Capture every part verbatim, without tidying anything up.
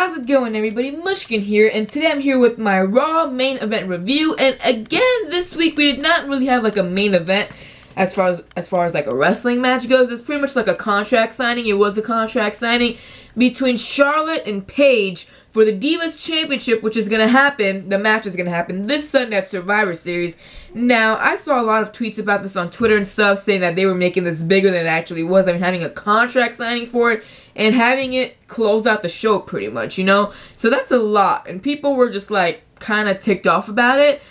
How's it going, everybody? Mushkan here, and today I'm here with my Raw main event review. And again, this week we did not really have like a main event as far as as far as like a wrestling match goes. It's pretty much like a contract signing. It was a contract signing between Charlotte and Paige for the Divas Championship, which is gonna happen. The match is gonna happen this Sunday at Survivor Series. Now, I saw a lot of tweets about this on Twitter and stuff, saying that they were making this bigger than it actually was. I mean, having a contract signing for it and having it close out the show, pretty much, you know. So that's a lot, and people were just like kind of ticked off about it.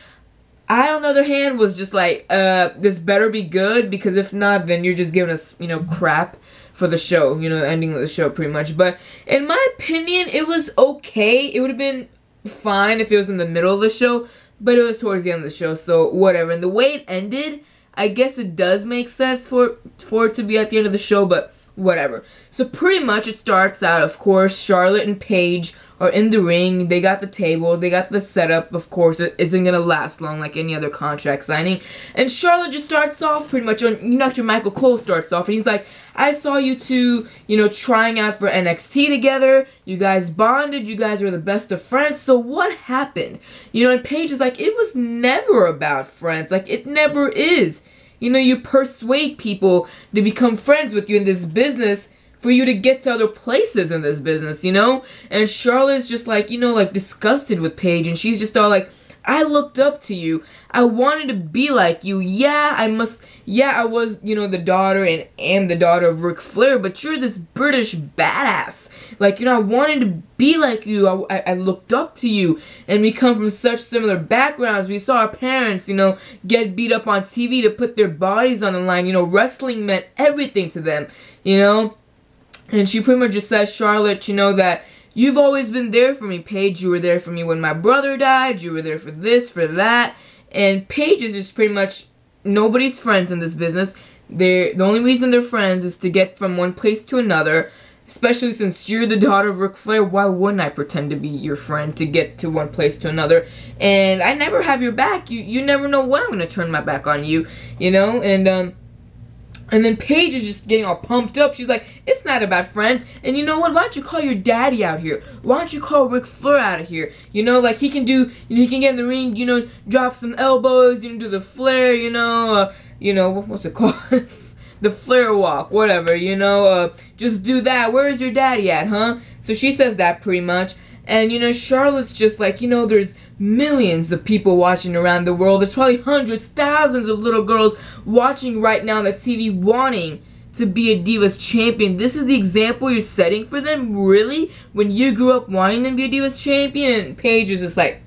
I, on the other hand, was just like, uh, this better be good, because if not, then you're just giving us, you know, crap for the show, you know, ending of the show, pretty much. But in my opinion, it was okay. It would have been fine if it was in the middle of the show, but it was towards the end of the show, so whatever. And the way it ended, I guess it does make sense for, for it to be at the end of the show, but whatever. So pretty much it starts out, of course, Charlotte and Paige are in the ring. They got the table, they got the setup. Of course, it isn't gonna last long like any other contract signing. And Charlotte just starts off pretty much on, you know, after Michael Cole starts off, and he's like, I saw you two, you know, trying out for N X T together. You guys bonded, you guys were the best of friends, so what happened? You know, and Paige is like, it was never about friends, like it never is. You know, you persuade people to become friends with you in this business for you to get to other places in this business, you know? And Charlotte's just like, you know, like disgusted with Paige, and she's just all like, I looked up to you. I wanted to be like you. Yeah, I must, yeah, I was, you know, the daughter and am the daughter of Ric Flair, but you're this British badass. Like, you know, I wanted to be like you. I, I looked up to you. And we come from such similar backgrounds. We saw our parents, you know, get beat up on T V to put their bodies on the line. You know, wrestling meant everything to them, you know? And she pretty much just says, Charlotte, you know, that you've always been there for me, Paige. You were there for me when my brother died. You were there for this, for that. And Paige is just pretty much nobody's friends in this business. They're, the only reason they're friends is to get from one place to another. Especially since you're the daughter of Ric Flair, why wouldn't I pretend to be your friend to get to one place to another? And I never have your back. You you never know when I'm going to turn my back on you, you know? And um, and then Paige is just getting all pumped up. She's like, it's not about friends. And you know what? Why don't you call your daddy out here? Why don't you call Ric Flair out of here? You know, like he can do, you know, he can get in the ring, you know, drop some elbows, you know, do the Flair, you know, uh, you know, what's it called? The Flair walk, whatever, you know, uh, just do that. Where's your daddy at, huh? So she says that pretty much. And, you know, Charlotte's just like, you know, there's millions of people watching around the world. There's probably hundreds, thousands of little girls watching right now on the T V wanting to be a Divas champion. This is the example you're setting for them, really? When you grew up wanting to be a Divas champion? And Paige is just like,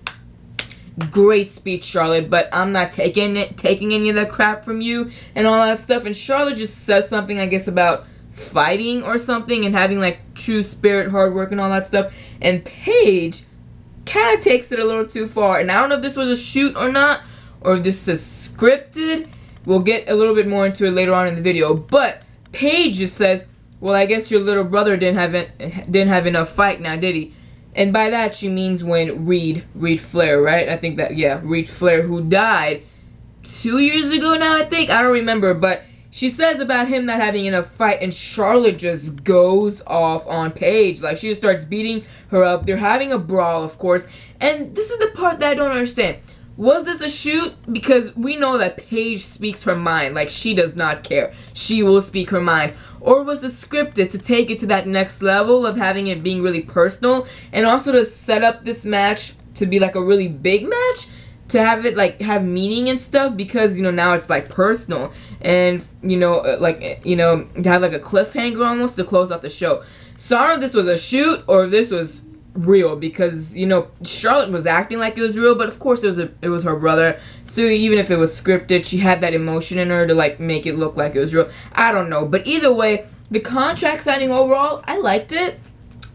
great speech, Charlotte, but I'm not taking it, taking any of that crap from you and all that stuff. And Charlotte just says something, I guess, about fighting or something and having like true spirit, hard work, and all that stuff. And Paige kind of takes it a little too far. And I don't know if this was a shoot or not, or if this is scripted. We'll get a little bit more into it later on in the video. But Paige just says, "Well, I guess your little brother didn't have en- didn't have enough fight now, did he?" And by that, she means when Reed, Reed Flair, right? I think that, yeah, Reed Flair, who died two years ago now, I think. I don't remember, but she says about him not having enough fight, and Charlotte just goes off on Paige. Like, she just starts beating her up. They're having a brawl, of course. And this is the part that I don't understand. Was this a shoot? Because we know that Paige speaks her mind. Like, she does not care. She will speak her mind. Or was this scripted to take it to that next level of having it being really personal, and also to set up this match to be like a really big match? To have it like have meaning and stuff, because you know now it's like personal, and you know like you know to have like a cliffhanger almost to close off the show. So I don't know if this was a shoot or if this was real, because you know Charlotte was acting like it was real, but of course it was a, it was her brother, so even if it was scripted, she had that emotion in her to like make it look like it was real. I don't know, but either way, the contract signing overall, I liked it.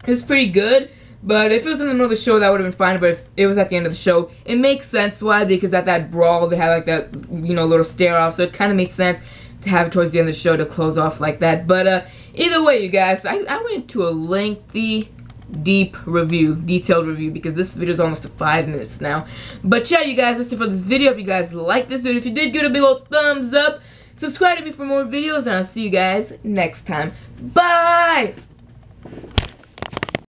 It was pretty good. But if it was in the middle of the show, that would have been fine. But if it was at the end of the show, it makes sense. Why? Because at that brawl, they had like that, you know, little stare off, so it kind of makes sense to have it towards the end of the show to close off like that. But uh, either way, you guys, I, I went into a lengthy, deep review, detailed review, because this video is almost five minutes now. But yeah, you guys, that's it for this video. If you guys like this video, if you did, give it a big old thumbs up. Subscribe to me for more videos, and I'll see you guys next time. Bye!